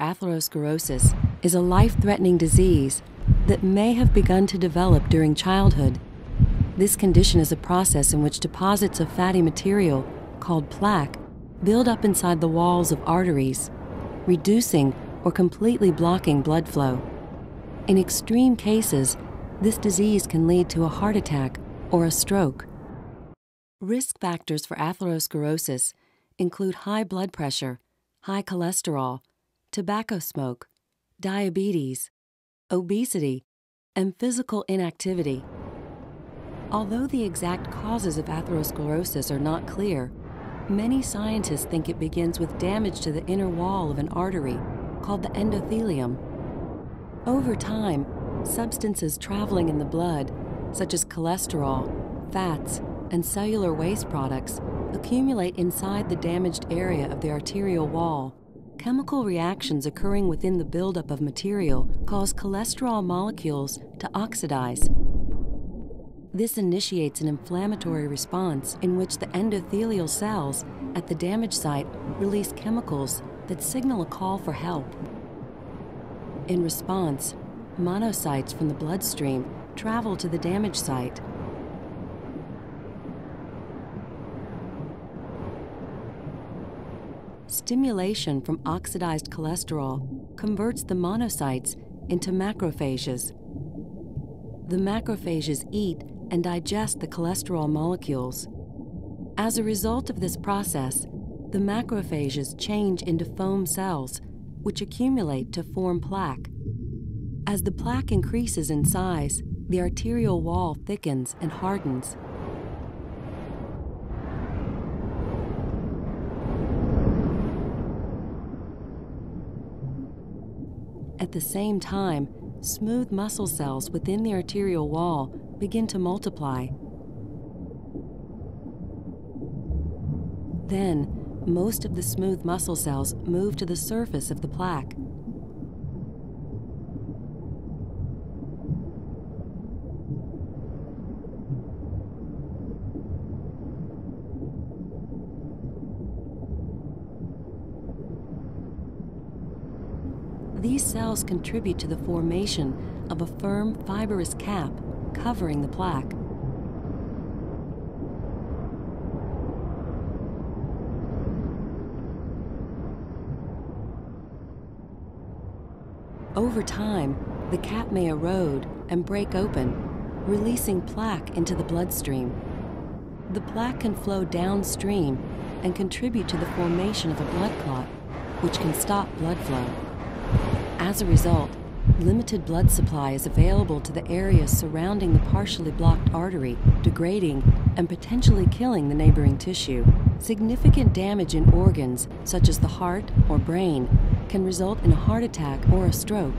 Atherosclerosis is a life-threatening disease that may have begun to develop during childhood. This condition is a process in which deposits of fatty material, called plaque, build up inside the walls of arteries, reducing or completely blocking blood flow. In extreme cases, this disease can lead to a heart attack or a stroke. Risk factors for atherosclerosis include high blood pressure, high cholesterol, tobacco smoke, diabetes, obesity, and physical inactivity. Although the exact causes of atherosclerosis are not clear, many scientists think it begins with damage to the inner wall of an artery called the endothelium. Over time, substances traveling in the blood, such as cholesterol, fats, and cellular waste products, accumulate inside the damaged area of the arterial wall. Chemical reactions occurring within the buildup of material cause cholesterol molecules to oxidize. This initiates an inflammatory response in which the endothelial cells at the damage site release chemicals that signal a call for help. In response, monocytes from the bloodstream travel to the damage site. Stimulation from oxidized cholesterol converts the monocytes into macrophages. The macrophages eat and digest the cholesterol molecules. As a result of this process, the macrophages change into foam cells, which accumulate to form plaque. As the plaque increases in size, the arterial wall thickens and hardens. At the same time, smooth muscle cells within the arterial wall begin to multiply. Then, most of the smooth muscle cells move to the surface of the plaque. These cells contribute to the formation of a firm, fibrous cap covering the plaque. Over time, the cap may erode and break open, releasing plaque into the bloodstream. The plaque can flow downstream and contribute to the formation of a blood clot, which can stop blood flow. As a result, limited blood supply is available to the areas surrounding the partially blocked artery, degrading and potentially killing the neighboring tissue. Significant damage in organs, such as the heart or brain, can result in a heart attack or a stroke.